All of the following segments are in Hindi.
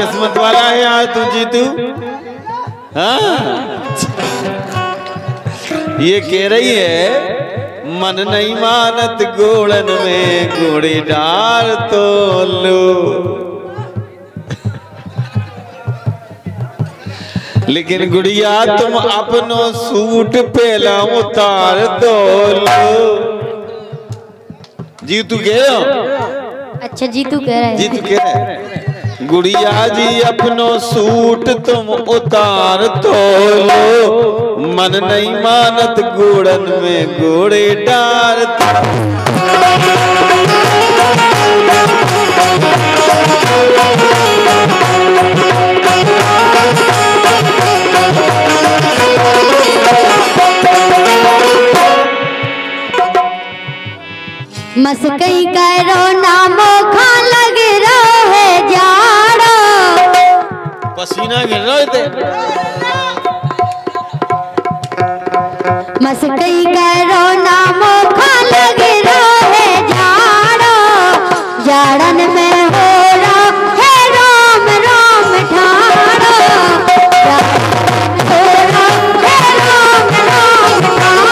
किस्मत वाला है यार तू जीतू। हाँ ये कह रही है मन नहीं मानत गोड़न में घोड़ी डार तो लो। लेकिन गुड़िया तुम अपनो सूट पहला उतार दो लो। जीतू कह रहे हो? अच्छा जीतू कह रहे हैं। जीतू कह रहे हैं गुड़िया जी अपनो सूट तुम उतार तो लो, मन नहीं मानत गोड़न में घोड़े डार तो। मस्कई करो नामो खा लग रहा है जा पसीना गिर रहे थे। मस्कई करो नामो खा लग रहा है जाड़ा, जाड़न में हो रहा है राम राम ठाड़ा, हो रहा है राम राम ठाड़ा।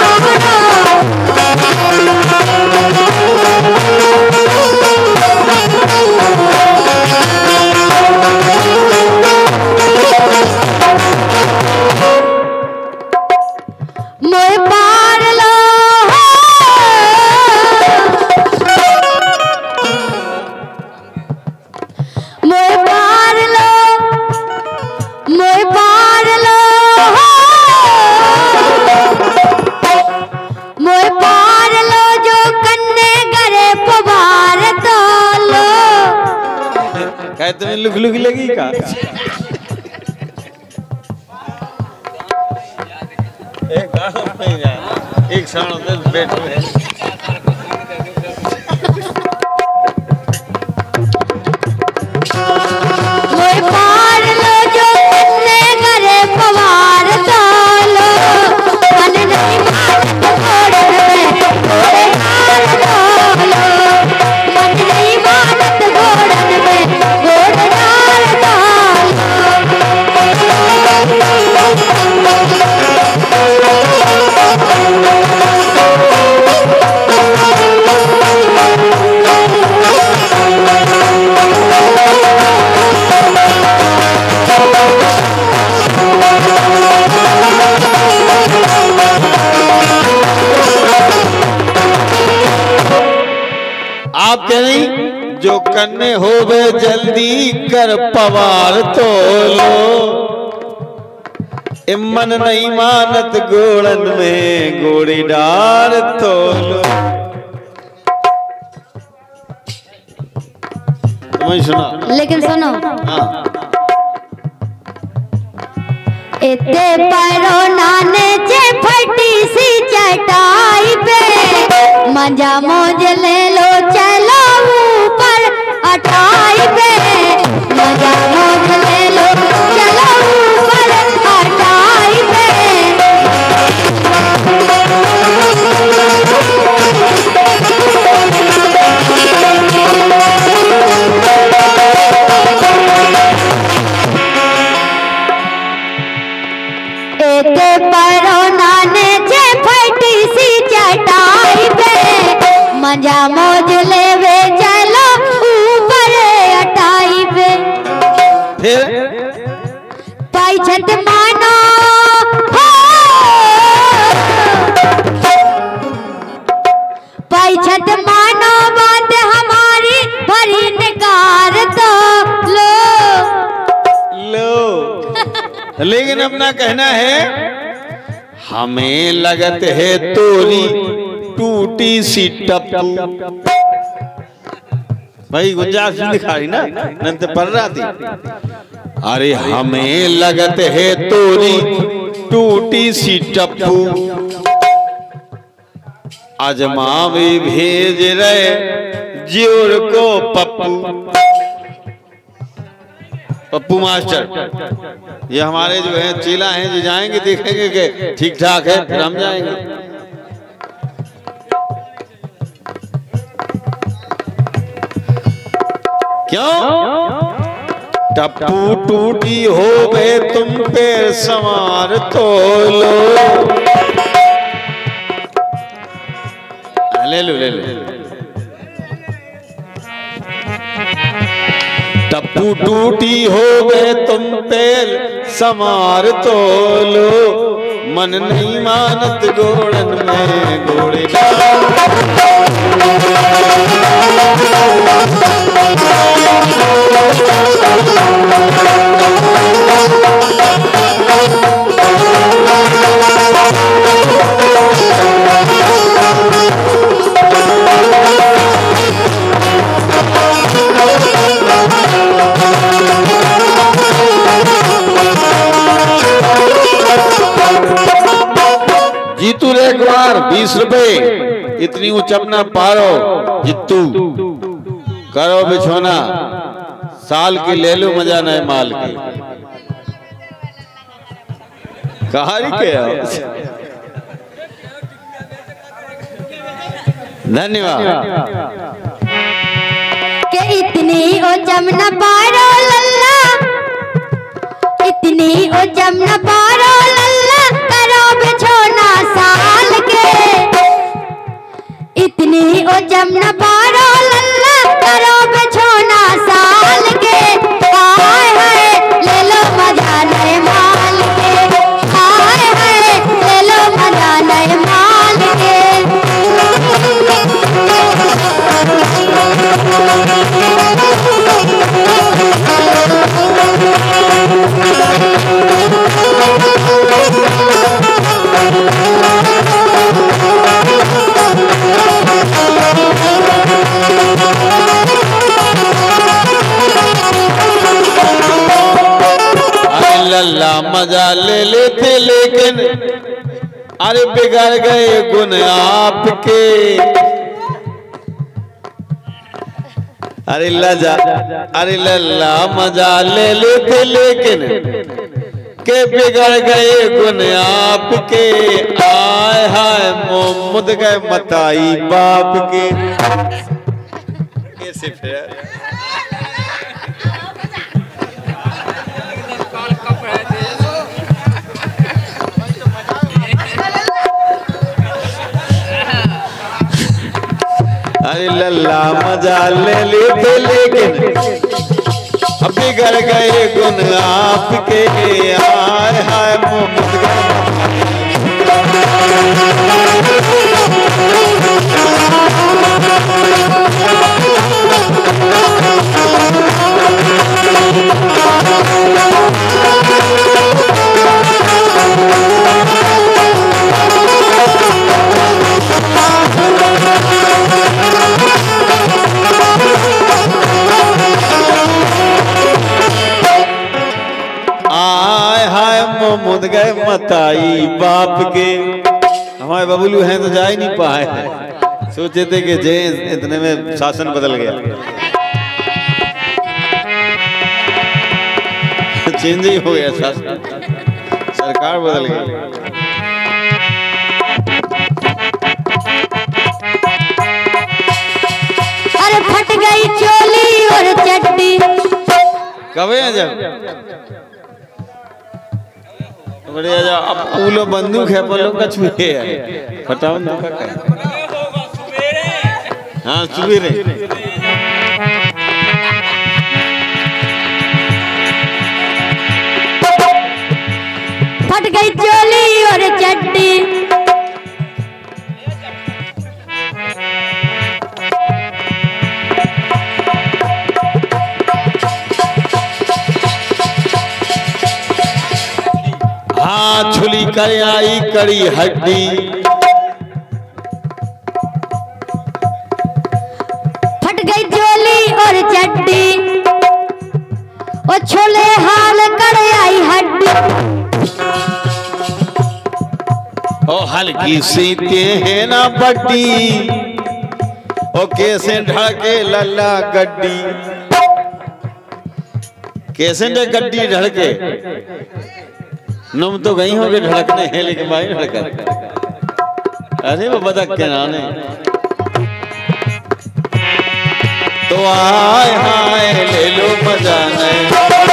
तुम्हें लुक लुक लगी का एक बैठ में जो कन्ने हो वे जल्दी कर पवार तो लो, इमन नहीं मानत गोड़न में गोड़ी डार तो लो। तुम्हें सुना लेकिन सुनो इतने पैरों नाने जे फटी सी चटाई पे मजा मोज ले लो चलो पर अटाई पे मजा मोज ले लो चलो पर अटाई पे। एते परोना ने जे फटी सी चटाई पे मजा मोज ले वे पाई छत मानो पाई छत मानो बात हमारी भरी निकार तो लो लो। लेकिन अपना कहना है हमें लगत है तोरी टूटी सी टप। भाई गुंजाइश दिखा रही ना नंत पढ़ रहा थी। अरे हमें लगत है तोरी टूटी सी टप्पू अजमा भी भेज रहे जोर को पप्पू। पप्पू मास्टर ये हमारे जो है चीला हैं जो जाएंगे देखेंगे कि ठीक ठाक है फिर हम जाएंगे। क्यों टप्पू टूटी हो बे तुम पे सवार तो लो। टप्पू टूटी हो बे तुम पे सवार तो लो, मन नहीं मानत घोड़न में घोड़े जीतू रे एक बार 20 रुपए इतनी उचपना पारो जितू करो बिछोना साल के ले लो मजा न माल के धन्यवाद के इतनी ओ जमना पारो लल्ला, इतनी ओ जमना पारो लल्ला करो बिछोना साल के, इतनी ओ जमना पारो लल्ला करो बिछोना साल के, हाय हाय ले लो मजा नए माल के, हाय हाय ले लो मजा नए माल के। लल्ला मजा ले लेते लेकिन अरे बिगड़ गए गुण आपके, अरे लजा अरे लल्ला मजा ले लेते लेकिन के बिगड़ गए गुण आपके, आय हाय मुद गए मताई बाप के। कैसे फिर अरे लल्ला मजा ले लेते लेकिन अब बिगड़ गए गुण आपके, हाय हाय मुद गए मताई बाप के। हमारे बबुलू हैं तो जा ही नहीं पाए, सोचे थे कि जे इतने में शासन बदल गया, चेंज ही हो गया शासन, सरकार बदल गई। अरे फट गई चोली और चड्डी कब है जब बढ़िया जा अब पूलो बंदूक है पर लोग कछुए है बताओ ना हाँ सुबेरे। फट गई चोली और चड्डी छुली कर आई करी हड्डी, फट गई चोली और चड्डी और छोले हाल कर आई हड्डी, ओ हल्की सीते हैं ना पट्टी ओ कैसे ढके लल्ला गड्डी, कैसे गड्डी ढड़के नुम तो गई होंगे ढड़कने हैं लेकिन भाई ढड़क अरे वो बदक के नाने तो आए हाय ले लो मजा नहीं।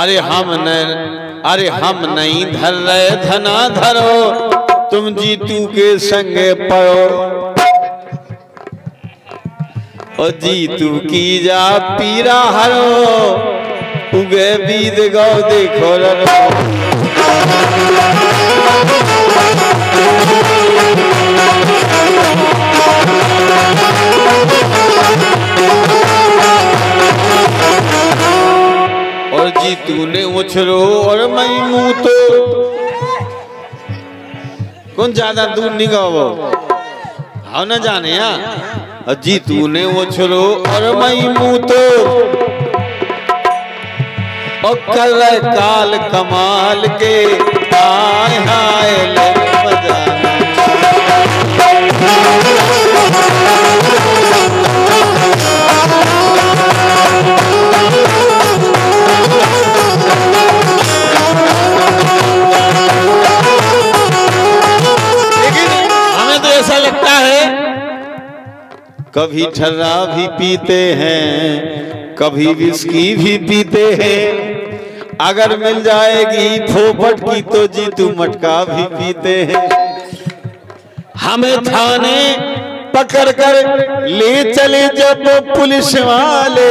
अरे हम नहीं धर रहे धना धरो, तुम जीतू के संगे पड़ो। और जीतू की जा पीरा हरो, उगे बीद गौ देखो तूने उछलो और मैं मुँह तो कौन ज्यादा दूर निगावो हाँ ना जाने या। जी तूने उछलो और मैं मुँह तो और कर रहे काल कमाल के आय हाय कभी ठर्रा भी पीते हैं, कभी विस्की भी पीते हैं। अगर मिल जाएगी फोपट की तो जीतू मटका भी पीते हैं। हमें थाने पकड़ कर ले चले जब पुलिस वाले,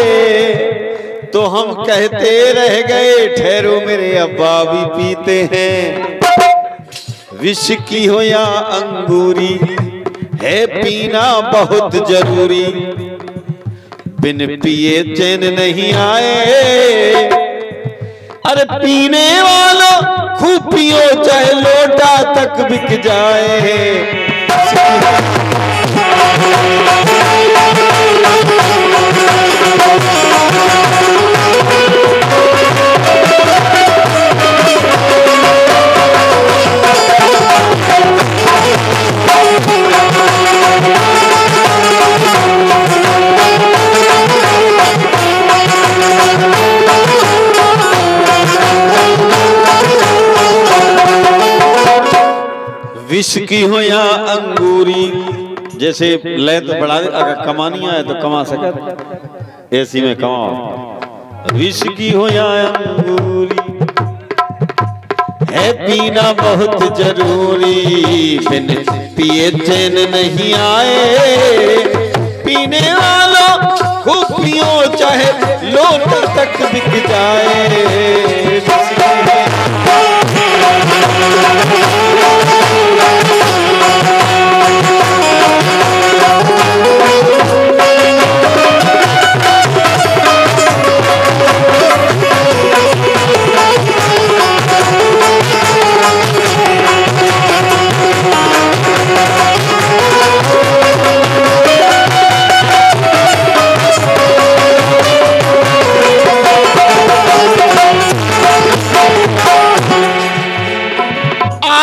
तो हम कहते रह गए ठहरो मेरे अब्बा भी पीते हैं। विस्की हो या अंगूरी है पीना बहुत जरूरी, बिन पिए चैन नहीं आए। अरे पीने वालों खूब पियो चाहे लोटा तक बिक जाए। विस्की हो या अंगूरी, जैसे लय तो बढ़ा दे, अगर कमानी आए तो कमा सके, ऐसी में कमाओ। विस्की हो या अंगूरी है पीना बहुत जरूरी, बिन पिए चैन नहीं आए। पीने वालों खूब पियो चाहे लोग तक बिक जाए।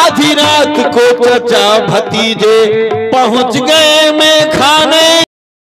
आधी रात को चचा भतीजे पहुंच गए।